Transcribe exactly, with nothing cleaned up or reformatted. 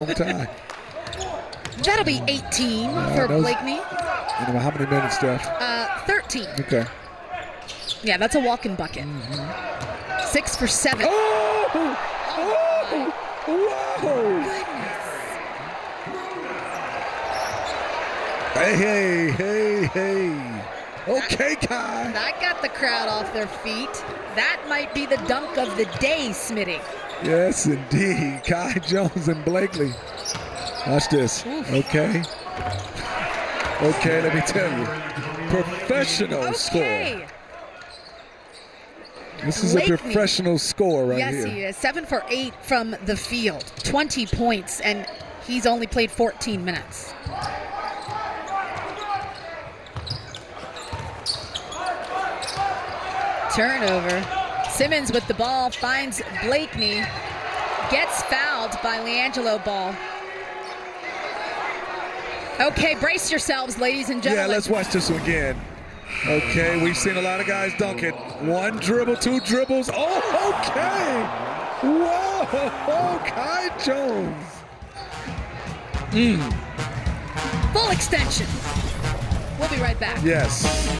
Long time. That'll be eighteen uh, for was, Blakeney. I don't know how many minutes, Jeff? Uh, thirteen. Okay. Yeah, that's a walking bucket. Mm-hmm. Six for seven. Oh! Oh! Whoa! Goodness. Hey, hey, hey, hey. Okay, Kai. That got the crowd off their feet. That might be the dunk of the day, Smitty. Yes, indeed. Kai Jones and Blakeney. Watch this. Oof. Okay. Okay, let me tell you. Professional okay. score. This is Blakeney. A professional score right yes, here. Yes, he is. Seven for eight from the field. twenty points, and he's only played fourteen minutes. Turnover. Simmons with the ball, finds Blakeney, gets fouled by LiAngelo Ball. Okay, brace yourselves, ladies and gentlemen. Yeah, let's watch this again. Okay, we've seen a lot of guys dunk it. One dribble, two dribbles. Oh, okay. Whoa, Kai Jones. Mm. Full extension. We'll be right back. Yes.